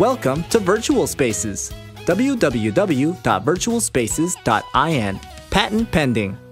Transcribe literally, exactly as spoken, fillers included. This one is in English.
Welcome to VirtualSpaces. w w w dot virtual spaces dot i n. Patent pending.